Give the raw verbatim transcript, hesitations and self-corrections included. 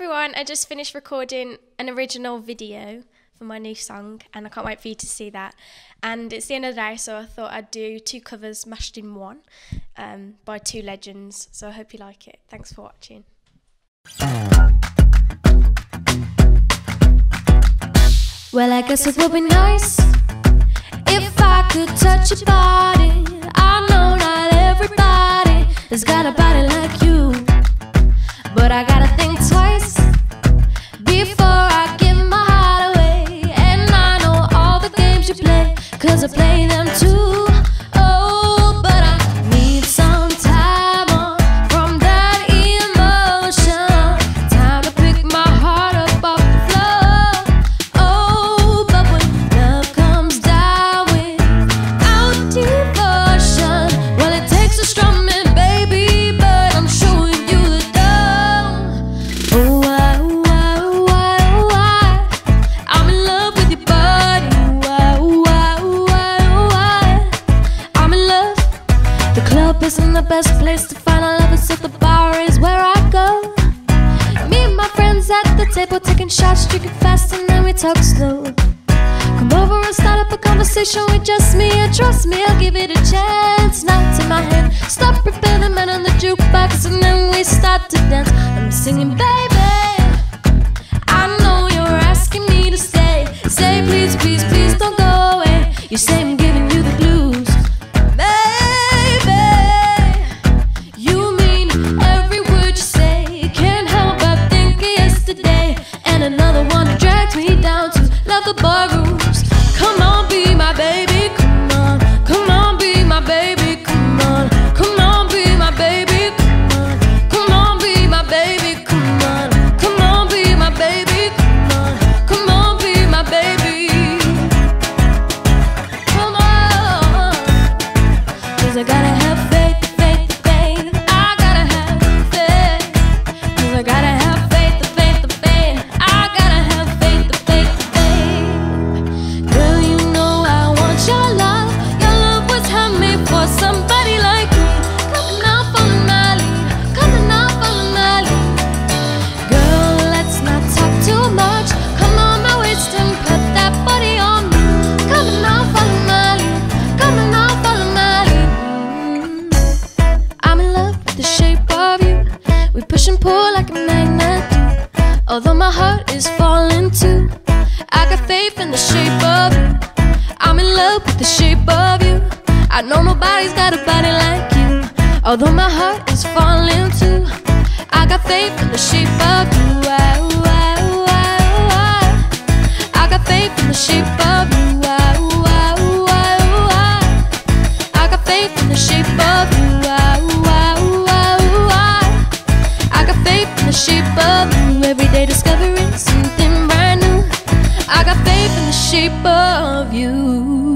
everyone, I just finished recording an original video for my new song and I can't wait for you to see that. And it's the end of the day, so I thought I'd do two covers mashed in one um, by two legends. So I hope you like it. Thanks for watching. Well, I guess it would be nice if I could touch your body. I know not everybody has got a body like you, but I gotta think twice before I give my heart away. And I know all the games you play, cause I play them too. Oh, but I need some time off from that emotion. Time to pick my heart up off the floor. Oh, but when love comes down without devotion, well, it takes a strong man, baby, but I'm showing you the isn't the best place to find a lover, so the bar is where I go. Me and my friends at the table taking shots, drinking fast, and then we talk slow. Come over and start up a conversation with just me, and trust me, I'll give it a chance. Not in my hand, stop ripping the man on the jukebox, and then we start to dance. I'm singing, baby, I know you're asking me to stay. Say please, please, please don't go away. You say I'm giving you the blues. Another one that drags me down to leather barrooms. Come on, be my baby, come on. Come on, be my baby, come on. Come on, be my baby, come on. Come on, be my baby, come on. Come on, be my baby, come on. Come on, be my baby. Come on, cause I gotta have faith, faith, faith. I gotta have faith, cause I gotta have faith. The shape of you, we push and pull like a magnet. Although my heart is falling too, I got faith in the shape of you. I'm in love with the shape of you. I know nobody's got a body like you. Although my heart is falling too, I got faith in the shape of you. I, I, I, I, I got faith in the shape of you. I, I, I, I, I got faith in the shape of you. I, I, the shape of you, every day discovering something brand new. I got faith in the shape of you.